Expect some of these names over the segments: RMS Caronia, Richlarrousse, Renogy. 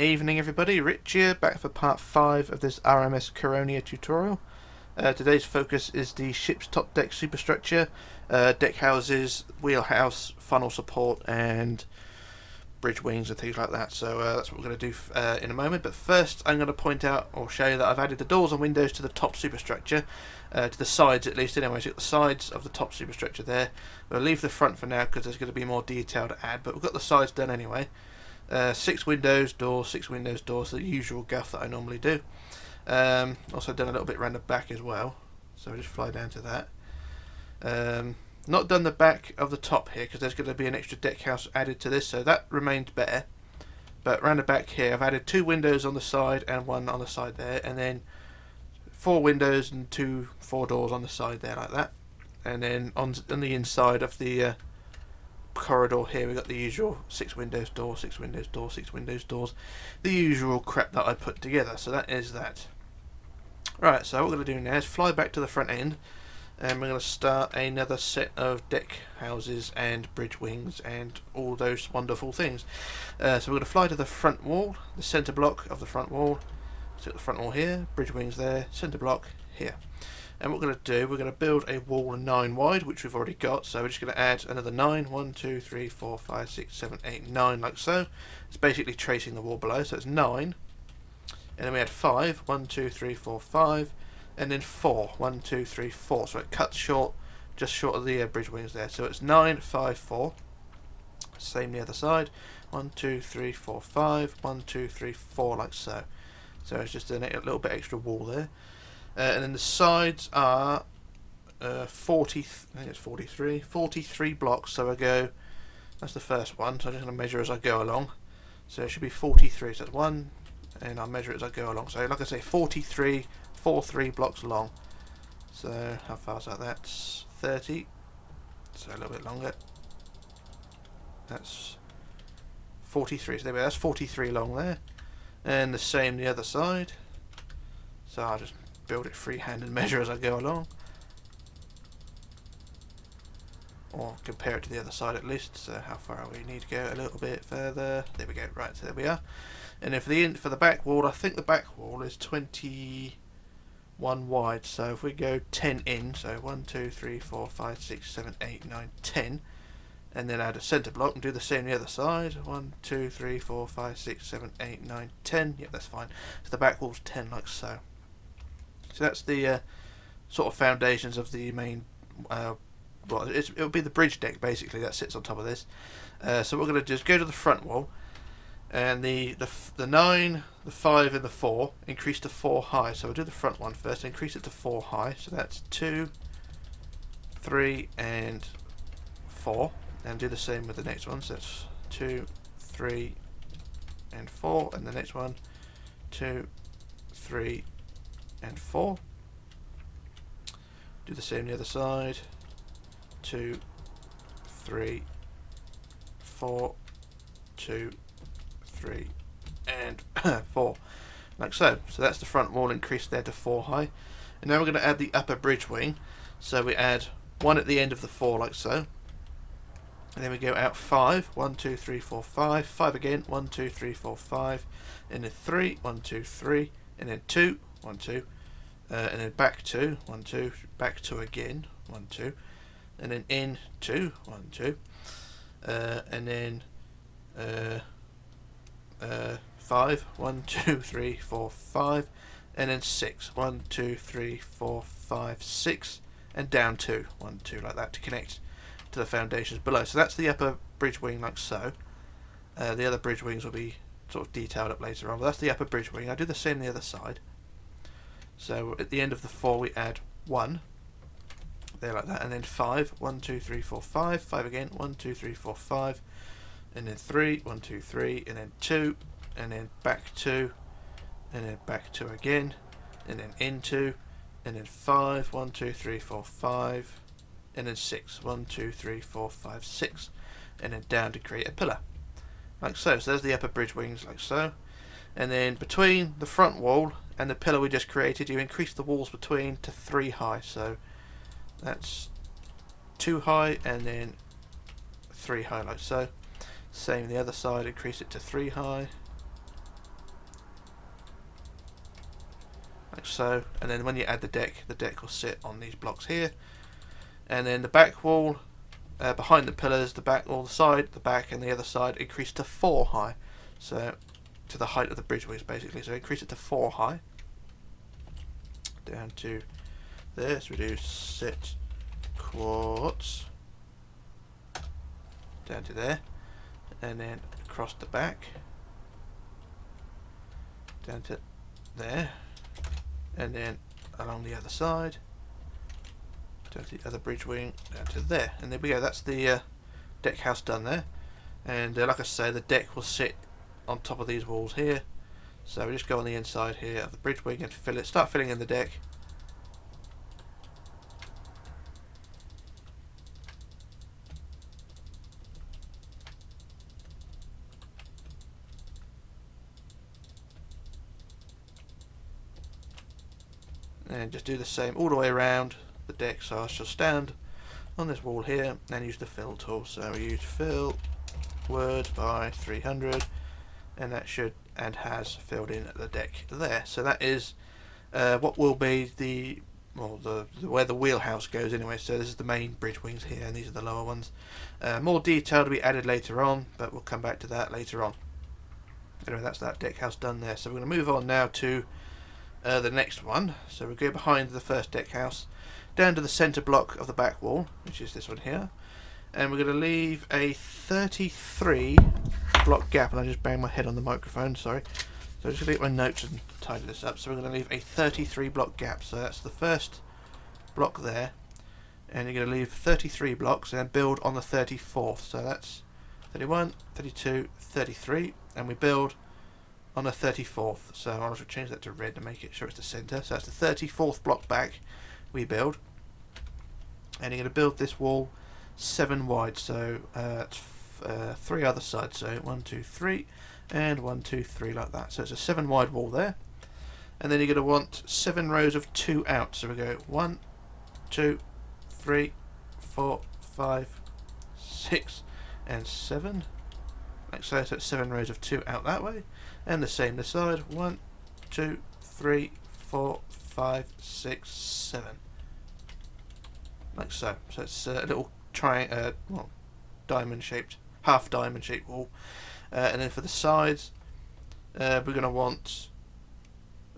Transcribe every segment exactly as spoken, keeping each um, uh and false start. Evening everybody, Rich here, back for part five of this R M S Caronia tutorial. Uh, today's focus is the ship's top deck superstructure, uh, deck houses, wheelhouse, funnel support and bridge wings and things like that. So uh, that's what we're going to do uh, in a moment, but first I'm going to point out or show you that I've added the doors and windows to the top superstructure, uh, to the sides at least anyway. So you've got the sides of the top superstructure there. We'll leave the front for now because there's going to be more detail to add, but we've got the sides done anyway. Uh, six windows, doors, six windows, doors, the usual guff that I normally do. Um, also done a little bit around the back as well, so we'll just fly down to that. Um, not done the back of the top here because there's going to be an extra deck house added to this, so that remains bare. But around the back here I've added two windows on the side and one on the side there, and then four windows and two four doors on the side there like that. And then on, on the inside of the uh, corridor here we've got the usual six windows, door, six windows, door, six windows, doors, the usual crap that I put together. So that is that. Right, so what we're going to do now is fly back to the front end and we're going to start another set of deck houses and bridge wings and all those wonderful things. Uh, so we're going to fly to the front wall, the centre block of the front wall. So the front wall here, bridge wings there, centre block here. And what we're going to do, we're going to build a wall nine wide, which we've already got, so we're just going to add another nine. one, two, three, four, five, six, seven, eight, nine, like so. It's basically tracing the wall below, so it's nine. And then we add five. one, two, three, four, five. And then four. one, two, three, four. So it cuts short, just short of the uh, bridge wings there. So it's nine, five, four. Same the other side. one, two, three, four, five. one, two, three, four, like so. So it's just a little bit extra wall there. Uh, and then the sides are uh, forty. Th I think it's forty-three. forty-three blocks. So I go. That's the first one. So I'm just going to measure as I go along. So it should be forty-three. So that's one, and I'll measure it as I go along. So like I say, forty-three, forty-three blocks long. So how far is that? That's thirty. So a little bit longer. That's forty-three. So there we go. That's forty-three long there, and the same the other side. So I'll just build it freehand and measure as I go along, or compare it to the other side at least. So how far are we? Need to go a little bit further. There we go. Right, so there we are. And if the in, for the back wall, I think the back wall is twenty-one wide, so if we go ten in, so one, two, three, four, five, six, seven, eight, nine, ten, and then add a centre block and do the same the other side. One, two, three, four, five, six, seven, eight, nine, ten. Yep, that's fine. So the back wall's ten, like so. So that's the uh, sort of foundations of the main, uh, well, it's, it'll be the bridge deck basically that sits on top of this. Uh, so what we're going to do is go to the front wall, and the, the, the nine, the five and the four increase to four high. So we'll do the front one first, increase it to four high. So that's two, three and four, and do the same with the next one. So that's two, three and four, and the next one two, three and four. Do the same the other side. two, three, four, two, three and four, like so. So that's the front wall increased there to four high. And now we're going to add the upper bridge wing. So we add one at the end of the four, like so. And then we go out five. one, two, three, four, five. five again. one, two, three, four, five. And then three. one, two, three. And then two. one, two, uh, and then back two, one, two, back two again, one, two, and then in two, one, two, uh, and then uh, uh, five, one, two, three, four, five, and then six, one, two, three, four, five, six, and down two, one, two, like that, to connect to the foundations below. So that's the upper bridge wing, like so. Uh, the other bridge wings will be sort of detailed up later on, but that's the upper bridge wing. I do the same the other side. So at the end of the four we add one, there like that, and then five, one, two, three, four, five, five again, one, two, three, four, five, and then three, one, two, three, and then two, and then back two, and then back two again, and then in two, and then five, one, two, three, four, five, and then six, one, two, three, four, five, six, and then down to create a pillar, like so. So there's the upper bridge wings, like so. And then between the front wall and the pillar we just created, you increase the walls between to three high. So that's two high and then three high, like so. Same the other side, increase it to three high like so, and then when you add the deck, the deck will sit on these blocks here, and then the back wall uh, behind the pillars, the back wall, the side, the back, and the other side increase to four high, so to the height of the bridgeways basically. So increase it to four high, down to this. So we do sit quartz down to there, and then across the back down to there, and then along the other side down to the other bridge wing down to there, and there we go. That's the uh, deck house done there, and uh, like I say, the deck will sit on top of these walls here, so we just go on the inside here of the bridge wing and fill it, start filling in the deck. And just do the same all the way around the deck. So I shall stand on this wall here and use the fill tool. So we use fill word by three hundred, and that should and has filled in the deck there. So that is uh, what will be the well the, the where the wheelhouse goes anyway. So this is the main bridge wings here, and these are the lower ones. Uh, more detail to be added later on, but we'll come back to that later on. Anyway, that's that deck house done there. So we're going to move on now to Uh, the next one. So we go behind the first deck house down to the center block of the back wall, which is this one here, and we're going to leave a thirty-three block gap, and I just banged my head on the microphone, sorry. So I'm just going to get my notes and tidy this up. So we're going to leave a thirty-three block gap, so that's the first block there, and you're going to leave thirty-three blocks and then build on the thirty-fourth. So that's thirty-one, thirty-two, thirty-three, and we build on the thirty-fourth. So I'll just change that to red to make it sure it's the center. So that's the thirty-fourth block back we build, and you're going to build this wall seven wide, so uh, uh, three other sides, so one, two, three, and one, two, three, like that. So it's a seven wide wall there, and then you're going to want seven rows of two out, so we go one, two, three, four, five, six, and seven, like so. So it's seven rows of two out that way, and the same this side, one, two, three, four, five, six, seven, like so. So it's a little tri uh, well, diamond shaped, half diamond shaped wall, uh, and then for the sides uh, we're going to want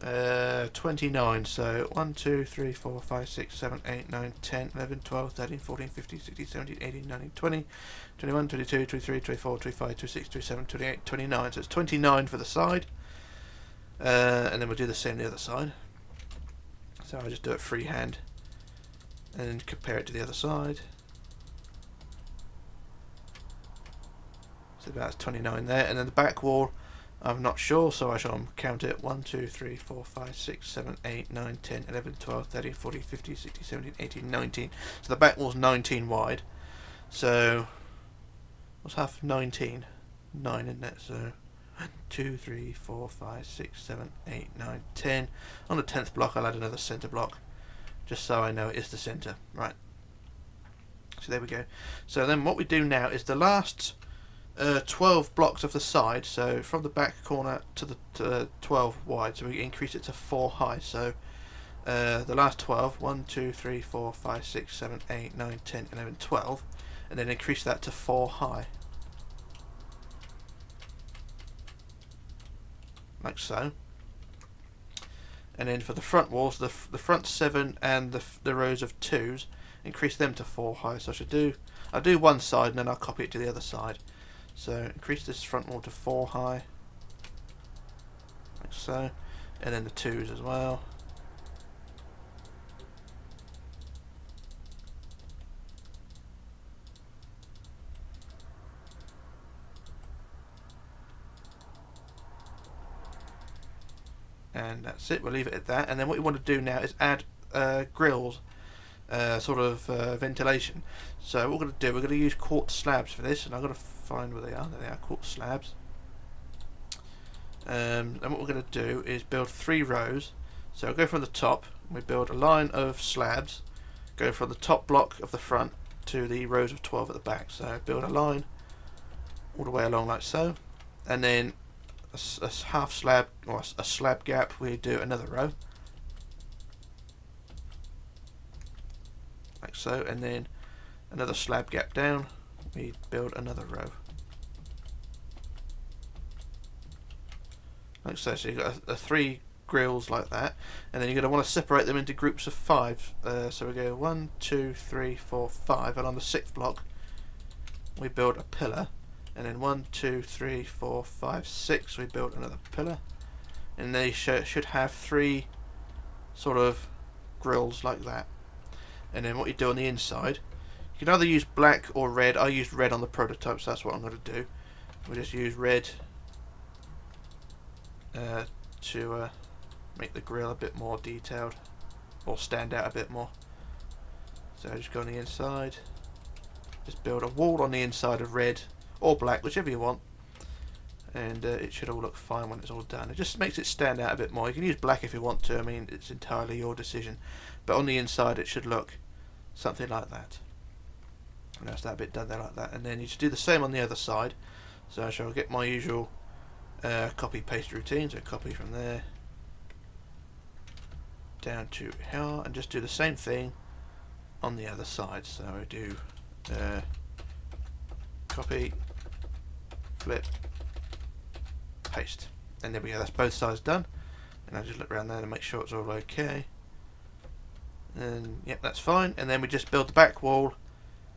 uh, twenty-nine, so one, two, three, four, five, six, seven, eight, nine, ten, eleven, twelve, thirteen, fourteen, fifteen, sixteen, seventeen, eighteen, nineteen, twenty, twenty-one, twenty-two, twenty-three, twenty-four, twenty-five, twenty-six, twenty-seven, twenty-eight, twenty-nine, so it's twenty-nine for the side, uh, and then we'll do the same the other side. So I'll just do it freehand and compare it to the other side. So that's twenty-nine there, and then the back wall I'm not sure, so I shall count it. one, two, three, four, five, six, seven, eight, nine, ten, eleven, twelve, thirteen, fourteen, fifteen, sixteen, seventeen, eighteen, nineteen. So the back wall's nineteen wide. So, what's half of nineteen? nine, isn't it? So, one, two, three, four, five, six, seven, eight, nine, ten. On the tenth block, I'll add another centre block, just so I know it is the centre. Right. So, there we go. So, then what we do now is the last Uh, twelve blocks of the side, so from the back corner to the to, uh, twelve wide, so we increase it to four high. So uh, the last twelve, one, two, three, four, five, six, seven, eight, nine, ten, eleven, twelve, and then increase that to four high, like so. And then for the front walls, the, f the front seven and the, f the rows of twos, increase them to four high. So I should do, I'll do one side and then I'll copy it to the other side. So increase this front wall to four high, like so, and then the twos as well, and that's it. We'll leave it at that. And then what we want to do now is add uh, grills, uh, sort of uh, ventilation. So what we're going to do, we're going to use quartz slabs for this, and I've got to find where they are. There they are, quartz slabs. Um, and what we're going to do is build three rows. So we'll go from the top, and we build a line of slabs, go from the top block of the front to the rows of twelve at the back. So build a line all the way along like so, and then a, a half slab or a slab gap, we do another row like so, and then another slab gap down, we build another row. Like so, so you've got a, a three grills like that, and then you're going to want to separate them into groups of five. Uh, so we go one, two, three, four, five, and on the sixth block we build a pillar, and then one, two, three, four, five, six, we build another pillar, and they sh should have three sort of grills like that. And then what you do on the inside, you can either use black or red. I used red on the prototype, so that's what I'm going to do. We'll just use red uh, to uh, make the grill a bit more detailed or stand out a bit more. So just go on the inside, just build a wall on the inside of red or black, whichever you want, and uh, it should all look fine when it's all done. It just makes it stand out a bit more. You can use black if you want to, I mean it's entirely your decision, but on the inside it should look something like that. And that's that bit done there like that, and then you should do the same on the other side. So I shall get my usual uh, copy paste routine, so copy from there down to here, and just do the same thing on the other side. So I do uh, copy, flip, paste, and there we go, that's both sides done. And I just look around there and make sure it's all okay, and yep, that's fine. And then we just build the back wall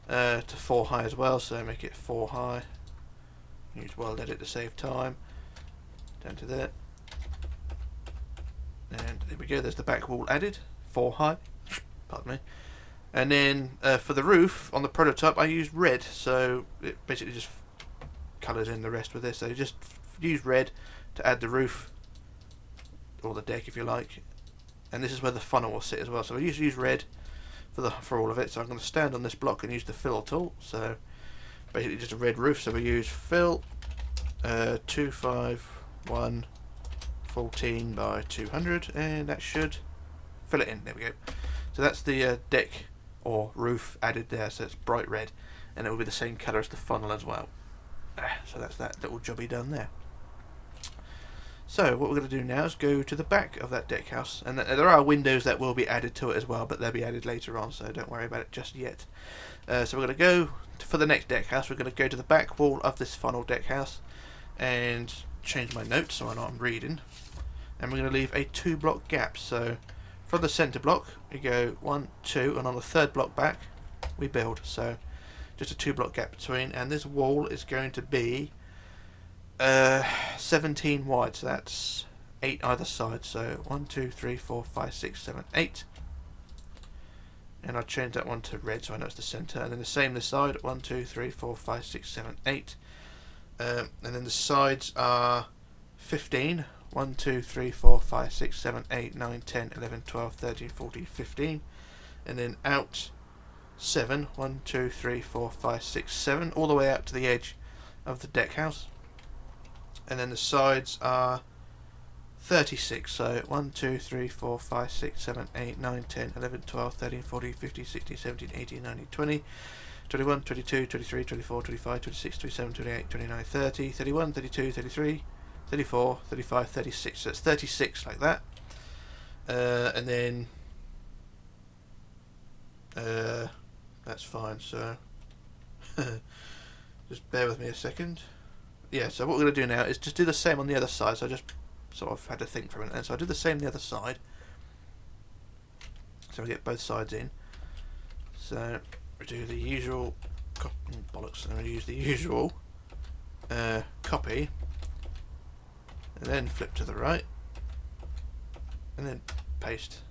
uh, to four high as well, so make it four high. Use world edit to save time, down to there, and there we go, there's the back wall added, four high. Pardon me. And then uh, for the roof on the prototype I used red, so it basically just colours in the rest with this. So you just use red to add the roof or the deck if you like, and this is where the funnel will sit as well. So I usually use red for the for all of it. So I'm going to stand on this block and use the fill tool, so basically just a red roof. So we use fill uh, two fifty-one fourteen by two hundred, and that should fill it in. There we go. So that's the uh, deck or roof added there, so it's bright red, and it will be the same colour as the funnel as well. So that's that little jobby done there. So what we're going to do now is go to the back of that deck house, and th there are windows that will be added to it as well, but they'll be added later on, so don't worry about it just yet. Uh, so we're going to go to, for the next deck house, we're going to go to the back wall of this funnel deck house, and change my notes so I know I'm reading. And we're going to leave a two block gap, so from the centre block we go one, two, and on the third block back we build. So just a two block gap between, and this wall is going to be uh, seventeen wide, so that's eight either side. So one, two, three, four, five, six, seven, eight, and I change that one to red so I know it's the centre, and then the same this side, one, two, three, four, five, six, seven, eight, um, and then the sides are fifteen, one, two, three, four, five, six, seven, eight, nine, ten, eleven, twelve, thirteen, fourteen, fifteen, and then out seven, one, two, three, four, five, six, seven, all the way out to the edge of the deck house. And then the sides are thirty-six, so one, two, three, four, five, six, seven, eight, nine, ten, eleven, twelve, thirteen, fourteen, fifteen, sixteen, seventeen, eighteen, nineteen, twenty, twenty-one, twenty-two, twenty-three, twenty-four, twenty-five, twenty-six, twenty-seven, twenty-eight, twenty-nine, thirty, thirty-one, thirty-two, thirty-three, thirty-four, thirty-five, thirty-six, so it's thirty-six like that. Uh, and then uh, that's fine, so just bear with me a second. Yeah, so what we're going to do now is just do the same on the other side. So I just sort of had to think for a minute, and so I do the same on the other side, so we get both sides in. So we do the usual cop bollocks, and we use the usual uh, copy, and then flip to the right, and then paste.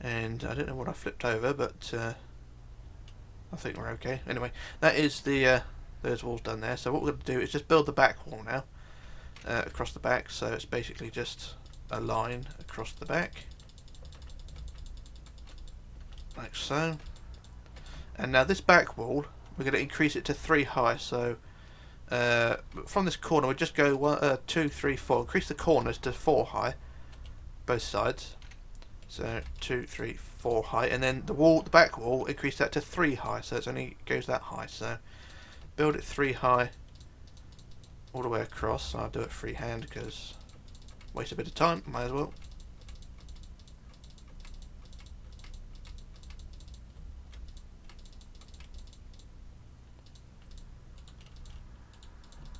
And I don't know what I flipped over, but uh, I think we're okay. Anyway, that is the uh, those walls done there. So what we're going to do is just build the back wall now uh, across the back. So it's basically just a line across the back, like so. And now this back wall, we're going to increase it to three high. So Uh, from this corner we just go one, uh, two, three, four. Increase the corners to four high, both sides. So two, three, four high, and then the wall, the back wall, increase that to three high. So it only goes that high. So build it three high, all the way across. I'll do it freehand because waste a bit of time. Might as well.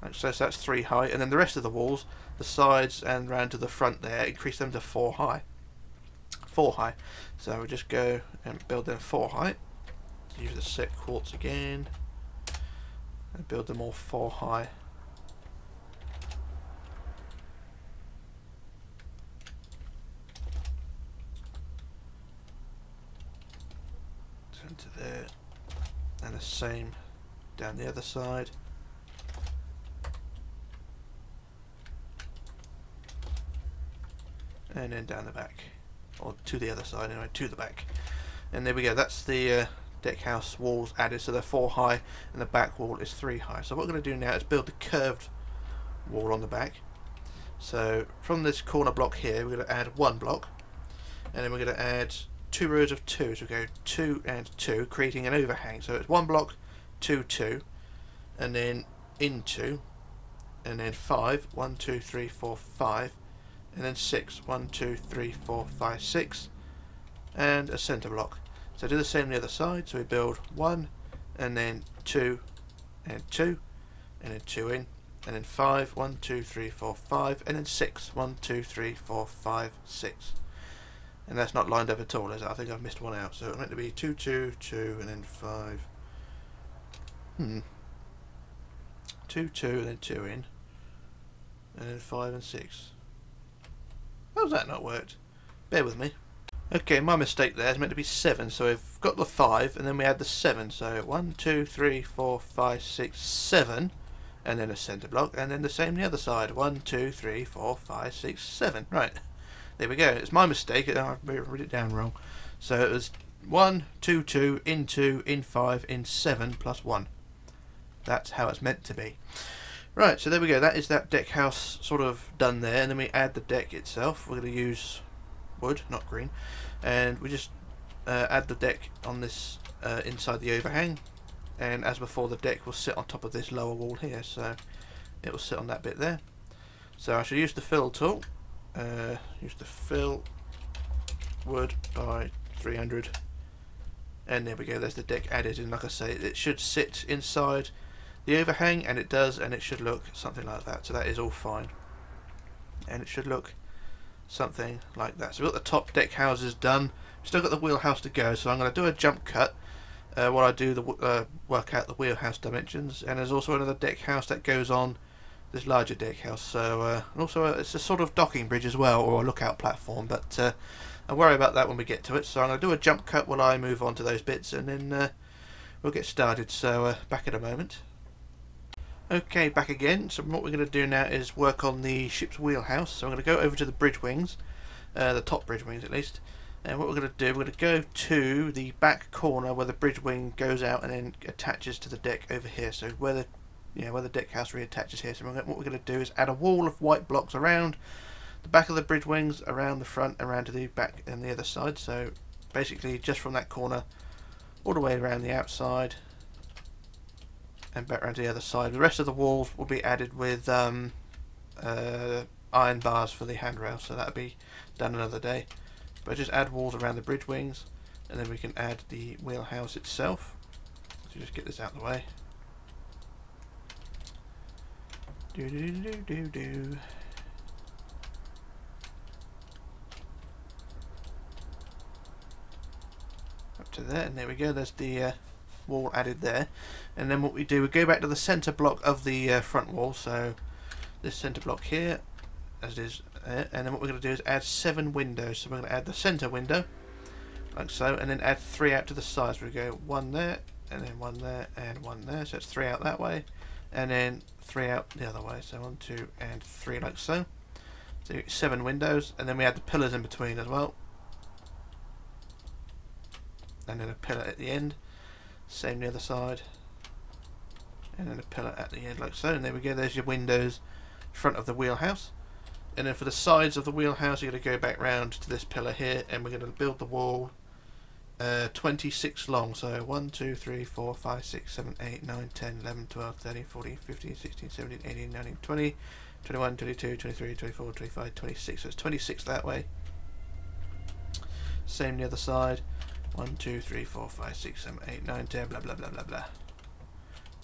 Right, so that's three high, and then the rest of the walls, the sides and round to the front there, increase them to four high. Four high. So we we'll just go and build them four high. Use the set quartz again, and build them all four high. Into there, and the same down the other side. And then down the back, or to the other side anyway, to the back. And there we go, that's the uh, deck house walls added, so they're four high and the back wall is three high. So what we're going to do now is build the curved wall on the back. So from this corner block here we're going to add one block, and then we're going to add two rows of two, so we go two and two, creating an overhang. So it's one block, two, two, and then into, and then five, one, two, three, four, five, and then six, one, two, three, four, five, six, and a centre block. So do the same on the other side, so we build one, and then two, and two, and then two in, and then five, one, two, three, four, five, and then six, one, two, three, four, five, six. And that's not lined up at all, is it? I think I've missed one out. So it's meant to be two, two, two, and then five. Hmm. Two, two, and then two in. And then five and six. How's that not worked? Bear with me. Okay, my mistake there. It's meant to be seven. So we've got the five, and then we add the seven. So one, two, three, four, five, six, seven. And then a centre block. And then the same on the other side. One, two, three, four, five, six, seven. Right. There we go. It's my mistake. I read it down wrong. So it was one, two, two, in two, in five, in seven, plus one. That's how it's meant to be. Right, so there we go. That is that deck house sort of done there. And then we add the deck itself. We're going to use wood, not green. And we just uh, add the deck on this uh, inside the overhang. And as before, the deck will sit on top of this lower wall here. So it will sit on that bit there. So I should use the fill tool. Uh, use the fill wood by three hundred, and there we go, there's the deck added. And like I say, it should sit inside the overhang, and it does, and it should look something like that. So that is all fine, and it should look something like that. So we've got the top deck houses done. We've still got the wheelhouse to go, so I'm going to do a jump cut uh, while I do the uh, work out the wheelhouse dimensions. And there's also another deck house that goes on this larger deck house, so uh, and also a, it's a sort of docking bridge as well, or a lookout platform, but uh, I'll worry about that when we get to it. So I'm going to do a jump cut while I move on to those bits, and then uh, we'll get started. So uh, back in a moment. Okay, back again. So what we're going to do now is work on the ship's wheelhouse. So I'm going to go over to the bridge wings, uh, the top bridge wings at least, and what we're going to do, we're going to go to the back corner where the bridge wing goes out and then attaches to the deck over here, so where the Yeah, where the deck house reattaches here. So what we're going to do is add a wall of white blocks around the back of the bridge wings, around the front, around to the back and the other side. So basically just from that corner all the way around the outside and back around to the other side. The rest of the walls will be added with um, uh, iron bars for the handrail, so that'll be done another day. But just add walls around the bridge wings, and then we can add the wheelhouse itself. So just get this out of the way. Do, do, do, do, do. Up to there, and there we go, there's the uh, wall added there. And then what we do, we go back to the centre block of the uh, front wall, so this centre block here, as it is, uh, and then what we're going to do is add seven windows. So we're going to add the centre window, like so, and then add three out to the sides. We go one there, and then one there, and one there, so it's three out that way, and then three out the other way, so one, two, and three, like so. So seven windows, and then we add the pillars in between as well, and then a pillar at the end, same the other side, and then a pillar at the end, like so. And there we go, there's your windows front of the wheelhouse. And then for the sides of the wheelhouse, you're going to go back round to this pillar here, and we're going to build the wall Uh, twenty-six long, so one, two, three, four, five, six, seven, eight, nine, ten, eleven, twelve, thirteen, fourteen, fifteen, sixteen, seventeen, eighteen, nineteen, twenty, twenty-one, twenty-two, twenty-three, twenty-four, twenty-five, twenty-six. So it's twenty-six that way. Same the other side. one, two, three, four, five, six, seven, eight, nine, ten, blah, blah, blah, blah, blah.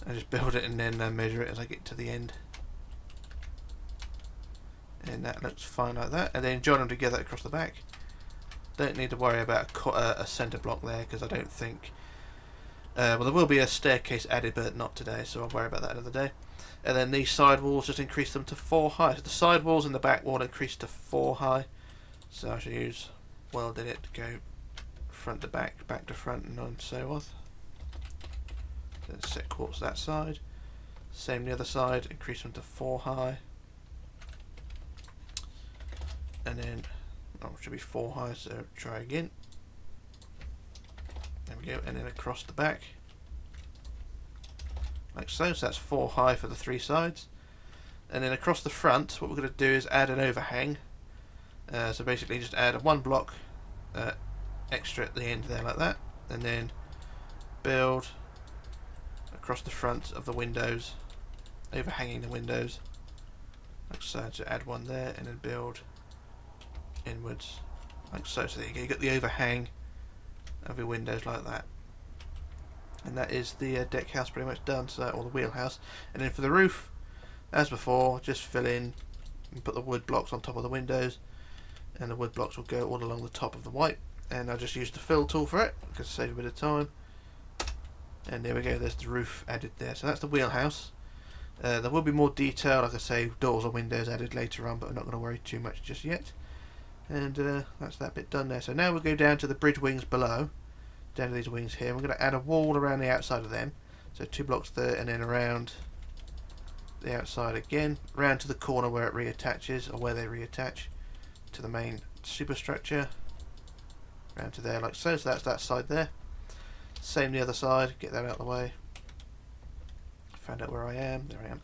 I just build it and then uh, measure it as I get to the end. and that looks fine like that, and then join them together across the back. Don't need to worry about a, uh, a centre block there, because I don't think uh, well, there will be a staircase added, but not today, so I'll worry about that another day. And then these side walls, just increase them to four high. So the side walls and the back wall increase to four high. So I should use welded it to go front to back, back to front, and so on. Then set quartz that side. Same the other side, increase them to four high. And then, oh, it should be four high, so try again. There we go, and then across the back. Like so, so that's four high for the three sides. And then across the front, what we're going to do is add an overhang. Uh, so basically just add one block uh, extra at the end there like that. And then build across the front of the windows, overhanging the windows. Like so, so add one there and then build inwards. Like so, so there you go, you got the overhang of your windows like that. And that is the uh, deck house pretty much done, so or the wheelhouse. And then for the roof, as before, just fill in and put the wood blocks on top of the windows, and the wood blocks will go all along the top of the white. And I'll just use the fill tool for it, because it saves a bit of time. And there we go, there's the roof added there. So that's the wheelhouse. Uh, there will be more detail, like I say, doors or windows added later on, but I'm not going to worry too much just yet. And uh, that's that bit done there. So now we'll go down to the bridge wings below. Down to these wings here. We're going to add a wall around the outside of them. So two blocks there and then around the outside again. Round to the corner where it reattaches, or where they reattach to the main superstructure. Round to there like so. So that's that side there. Same the other side. Get that out of the way. Found out where I am. There I am.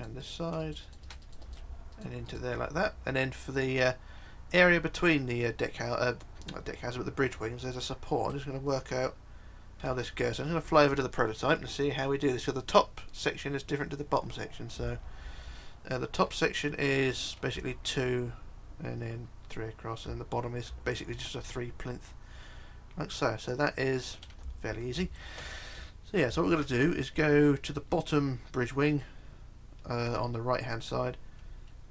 Round this side. And into there like that, and then for the uh, area between the uh, deck house, uh, not deck house, but the bridge wings, there's a support. I'm just going to work out how this goes. So I'm going to fly over to the prototype and see how we do this. So the top section is different to the bottom section. So uh, the top section is basically two, and then three across, and the bottom is basically just a three plinth, like so. So that is fairly easy. So yeah, so what we're going to do is go to the bottom bridge wing uh, on the right hand side.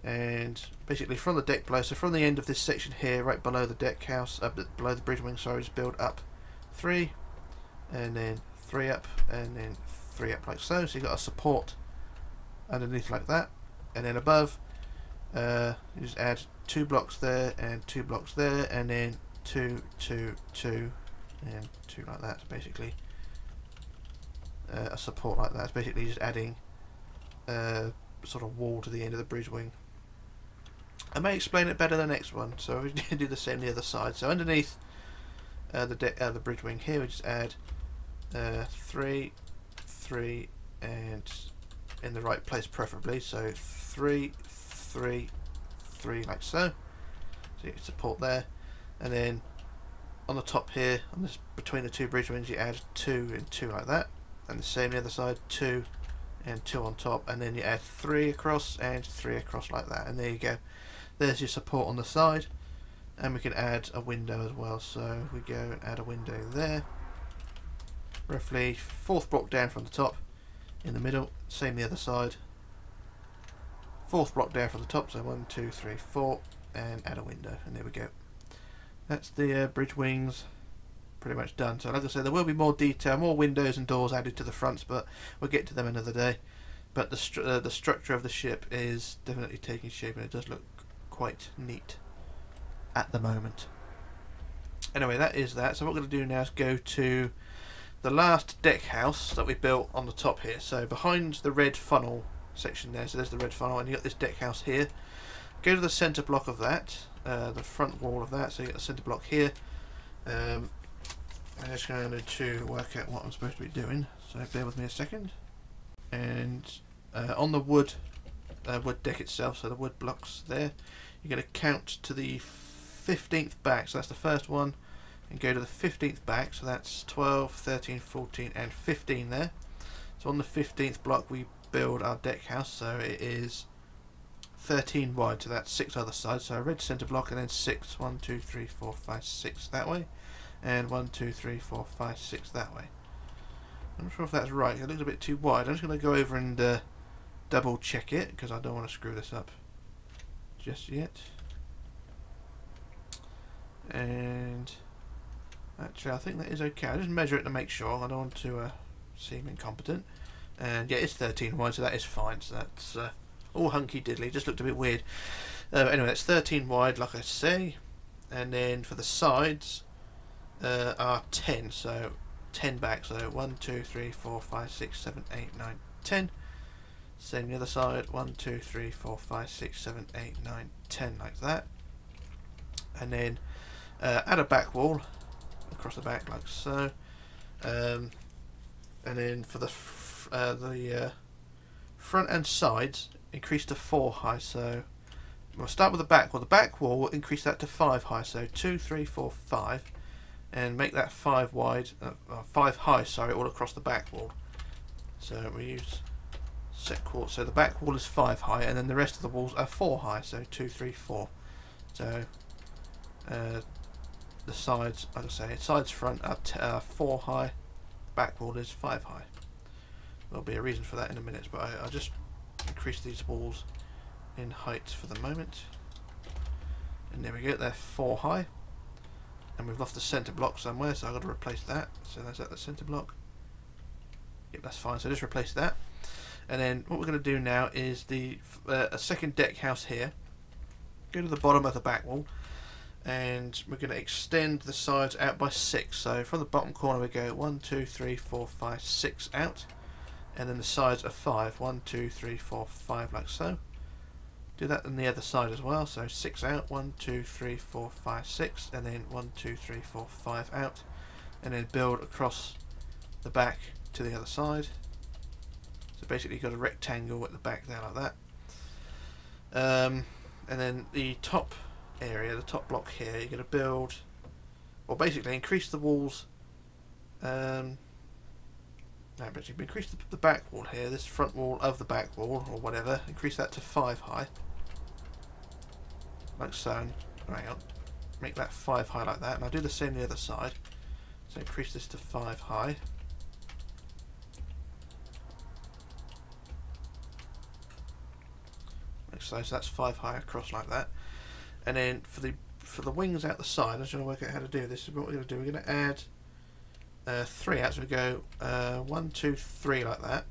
And basically from the deck below, so from the end of this section here, right below the deck house, up below the bridge wing, sorry, just build up three, and then three up, and then three up like so. So you've got a support underneath like that, and then above, uh, you just add two blocks there and two blocks there, and then two, two, two, and two like that. So basically, uh, a support like that. It's basically just adding uh, sort of wall to the end of the bridge wing. I may explain it better the next one, so we do the same the other side. So underneath uh, the de uh, the bridge wing here, we just add uh, three, three, and in the right place preferably. So three, three, three, like so. So you support there, and then on the top here, on this between the two bridge wings, you add two and two like that, and the same the other side, two and two on top, and then you add three across and three across like that. And there you go, there's your support on the side. And we can add a window as well, so we go and add a window there, roughly fourth block down from the top, in the middle, same the other side, fourth block down from the top, so one, two, three, four, and add a window. And there we go, that's the uh, bridge wings pretty much done. So like I said, there will be more detail, more windows and doors added to the fronts, but we'll get to them another day. But the stru uh, the structure of the ship is definitely taking shape, and it does look quite neat at the moment. Anyway, that is that. So what we're going to do now is go to the last deck house that we built on the top here. So behind the red funnel section there, so there's the red funnel, and you got this deck house here. Go to the centre block of that, uh, the front wall of that, so you got the centre block here. Um, I'm just going to work out what I'm supposed to be doing, so bear with me a second. And uh, on the wood uh, wood deck itself, so the wood blocks there, you're going to count to the fifteenth back, so that's the first one, and go to the fifteenth back, so that's twelve, thirteen, fourteen and fifteen there. So on the fifteenth block we build our deck house, so it is thirteen wide, so that's six other sides, so a red centre block and then six, one, two, three, four, five, six that way. And one, two, three, four, five, six that way. I'm not sure if that's right. It looks a bit too wide. I'm just going to go over and uh, double check it because I don't want to screw this up just yet. And actually I think that is okay. I'll just measure it to make sure. I don't want to uh, seem incompetent. And yeah, it's thirteen wide, so that is fine. So that's uh, all hunky diddly. Just looked a bit weird. Uh, anyway, that's thirteen wide, like I say. And then for the sides uh, are ten, so ten back. So one, two, three, four, five, six, seven, eight, nine, ten. Same the other side, one, two, three, four, five, six, seven, eight, nine, ten, like that. And then uh, add a back wall across the back, like so. Um, and then for the f uh, the uh, front and sides, increase to four high. So we'll start with the back wall. The back wall will increase that to five high. So two, three, four, five. And make that five wide, uh, five high, sorry, all across the back wall. So we use set quartz. So the back wall is five high, and then the rest of the walls are four high. So two, three, four. So uh, the sides, like I say, sides front are t uh, four high, back wall is five high. There'll be a reason for that in a minute, but I, I just increase these walls in height for the moment. And there we go, they're four high. And we've lost the centre block somewhere, so I've got to replace that. So that's at the centre block. Yep, that's fine. So just replace that. And then what we're going to do now is the uh, a second deck house here. Go to the bottom of the back wall, and we're going to extend the sides out by six. So from the bottom corner we go one, two, three, four, five, six out, and then the sides are five. One, two, three, four, five, like so. Do that on the other side as well, so six out, one, two, three, four, five, six, and then one, two, three, four, five out, and then build across the back to the other side. So basically you've got a rectangle at the back there like that. Um, and then the top area, the top block here, you're going to build, or basically increase the walls, um, no, but you increase the, the back wall here, this front wall of the back wall, or whatever, increase that to five high. Like so, hang on, make that five high like that, and I'll do the same the other side. So increase this to five high. Like so, so that's five high across like that. And then for the for the wings out the side, I'm just going to work out how to do this. This is what we're going to do, we're going to add Uh, three out, so we go uh, one, two, three like that,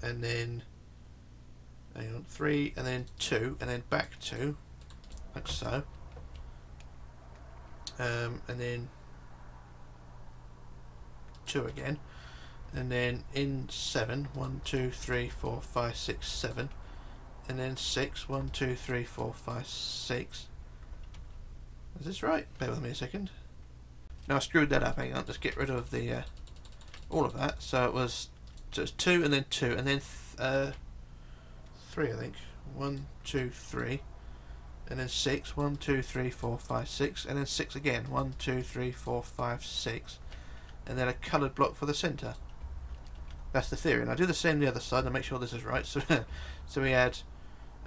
and then hang on, three, and then two, and then back two, like so, um, and then two again, and then in seven, one, two, three, four, five, six, seven, and then six, one, two, three, four, five, six. Is this right? Bear with me a second. Now I screwed that up, hang on, just get rid of the uh, all of that. So it was just two and then two and then th uh, three I think. One, two, three, and then six, one, two, three, four, five, six, and then six again. One, two, three, four, five, six, and then a coloured block for the centre. That's the theory. And I do the same the other side to make sure this is right. So so we add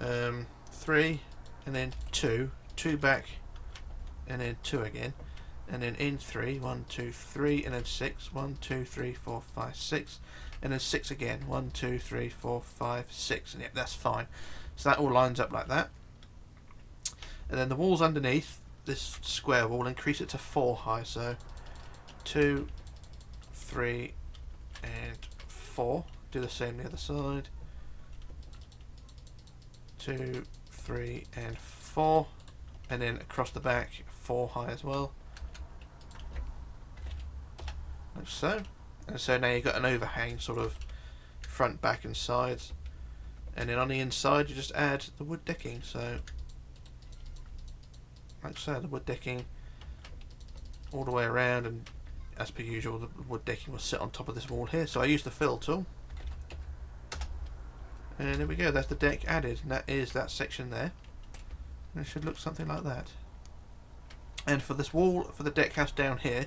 um, three and then two, two back and then two again. And then in three, one, two, three, and then six, one, two, three, four, five, six, and then six again, one, two, three, four, five, six, and yep, that's fine. So that all lines up like that. And then the walls underneath this square wall, increase it to four high, so two, three, and four. Do the same the other side. Two, three, and four, and then across the back, four high as well. Like so, and so now you've got an overhang sort of front, back and sides, and then on the inside you just add the wood decking, so like so, the wood decking all the way around, and as per usual the wood decking will sit on top of this wall here, so I use the fill tool, and there we go, that's the deck added, and that is that section there, and it should look something like that. And for this wall, for the deck house down here,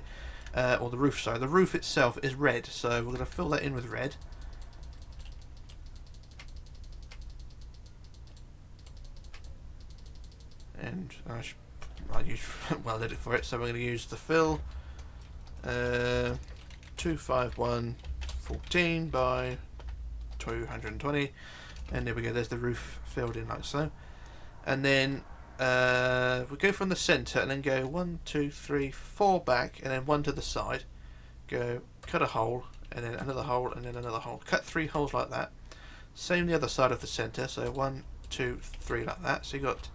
Uh, or the roof, sorry, the roof itself is red, so we're going to fill that in with red. And I, should, I use well did it for it, so we're going to use the fill uh, two five one fourteen by two hundred twenty, and there we go, there's the roof filled in like so. And then uh, we go from the centre and then go one, two, three, four back, and then one to the side, go cut a hole, and then another hole, and then another hole, cut three holes like that. Same the other side of the centre, so one, two, three like that, so you've got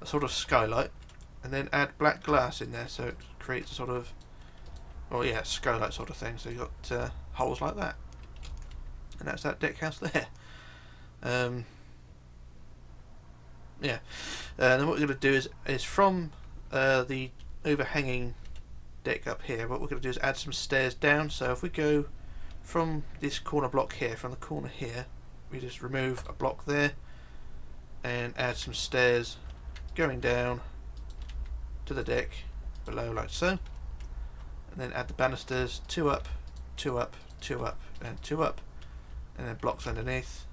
a sort of skylight, and then add black glass in there, so it creates a sort of, well yeah, skylight sort of thing, so you've got uh, holes like that. And that's that deck house there. Um, yeah, uh, and then what we're going to do is, is from uh, the overhanging deck up here, what we're going to do is add some stairs down. So if we go from this corner block here, from the corner here, we just remove a block there and add some stairs going down to the deck below like so, and then add the banisters, two up, two up, two up, and two up, and then blocks underneath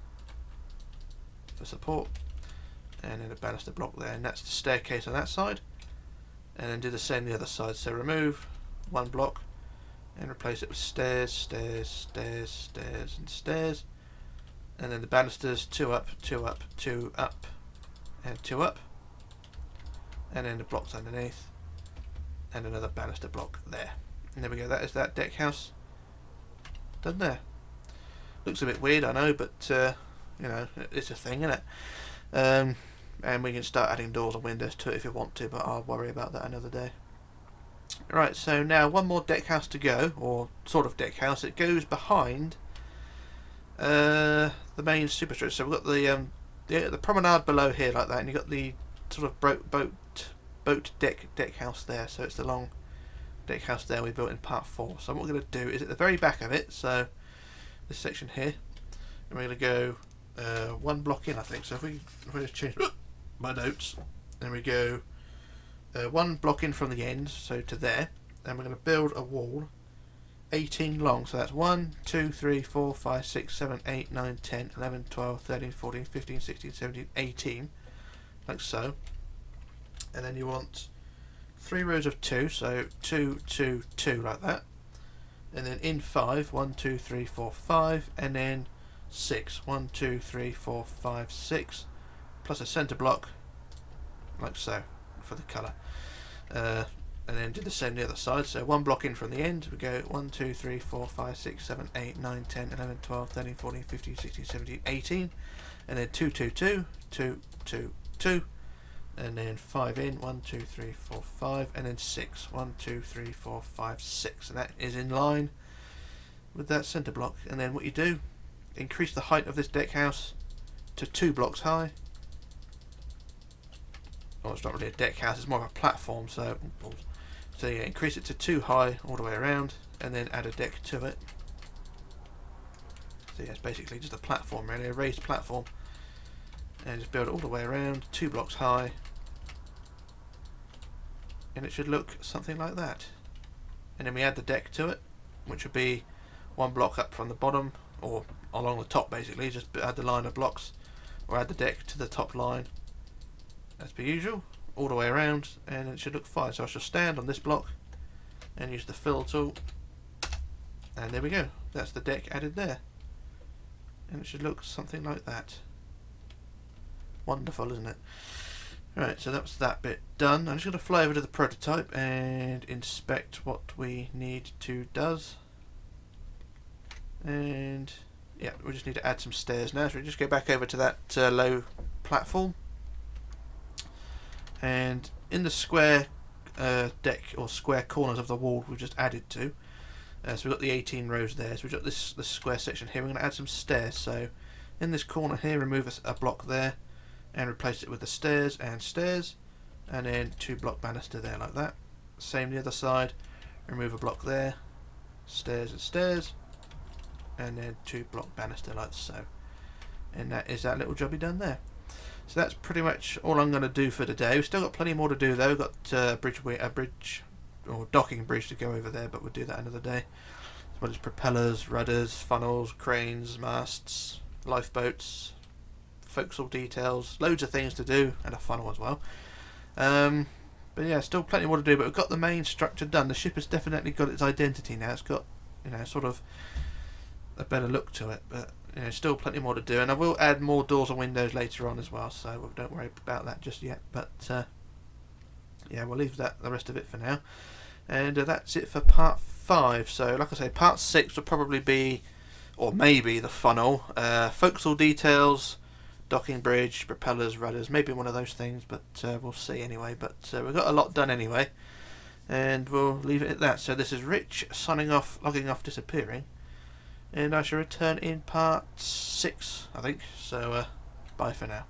for support, and then a banister block there, and that's the staircase on that side. And then do the same the other side, so remove one block and replace it with stairs, stairs, stairs, stairs, and stairs. And then the banisters, two up, two up, two up, and two up. And then the blocks underneath, and another banister block there. And there we go, that is that deck house done there. Looks a bit weird, I know, but uh, you know, it's a thing, isn't it? Um, and we can start adding doors and windows to it if you want to, but I'll worry about that another day. Right, so now one more deck house to go, or sort of deck house. It goes behind uh the main superstructure, so we've got the um the, the promenade below here like that, and you've got the sort of boat boat boat deck deck house there, so it's the long deck house there we built in part four. So what we're going to do is at the very back of it, so this section here, and we're going to go uh one block in, I think. So if we if we just change my notes, then we go uh, one block in from the end, so to there, and we're going to build a wall eighteen long, so that's one, two, three, four, five, six, seven, eight, nine, ten, eleven, twelve, thirteen, fourteen, fifteen, sixteen, seventeen, eighteen, like so. And then you want three rows of two, so two, two, two, like that. And then in five, one, two, three, four, five, and then six, one, two, three, four, five, six, plus a centre block, like so, for the colour. Uh, and then do the same the other side, so one block in from the end, we go one, two, three, four, five, six, seven, eight, nine, ten, eleven, twelve, thirteen, fourteen, fifteen, sixteen, seventeen, eighteen, and then two, two, two, two, two, two, and then five in, one, two, three, four, five, and then six, one, two, three, four, five, six, and that is in line with that centre block. And then what you do, increase the height of this deck house to two blocks high. Well, it's not really a deck house, it's more of a platform, so so yeah, increase it to two high all the way around, and then add a deck to it. So yeah, it's basically just a platform, really, a raised platform, and just build it all the way around, two blocks high, and it should look something like that. And then we add the deck to it, which would be one block up from the bottom, or along the top basically, just add the line of blocks, or add the deck to the top line, as per usual, all the way around, and it should look fine. So I shall stand on this block and use the fill tool, and there we go, that's the deck added there, and it should look something like that. Wonderful, isn't it? Right, so that's that bit done. I'm just going to fly over to the prototype and inspect what we need to does, and yeah, we just need to add some stairs now. So we just go back over to that uh, low platform, and in the square uh, deck or square corners of the wall we've just added to, uh, so we've got the eighteen rows there, so we've got this, this square section here, we're going to add some stairs. So in this corner here, remove a, a block there and replace it with the stairs and stairs, and then two block banister there like that. Same the other side, remove a block there, stairs and stairs, and then two block banister like so, and that is that little jobby done there. So that's pretty much all I'm going to do for today. We've still got plenty more to do though. We've got uh, bridge, a bridge or docking bridge to go over there, but we'll do that another day. As well as propellers, rudders, funnels, cranes, masts, lifeboats, forecastle details, loads of things to do, and a funnel as well. Um, but yeah, still plenty more to do, but we've got the main structure done. The ship has definitely got its identity now. It's got, you know, sort of a better look to it, but you know, still plenty more to do, and I will add more doors and windows later on as well, so don't worry about that just yet. But uh, yeah, we'll leave that the rest of it for now, and uh, that's it for part five. So like I say, part six will probably be, or maybe, the funnel, uh, forecastle details, docking bridge, propellers, rudders, maybe one of those things, but uh, we'll see anyway. But uh, we've got a lot done anyway, and we'll leave it at that. So this is Rich signing off, logging off, disappearing, and I shall return in part six, I think. So uh, bye for now.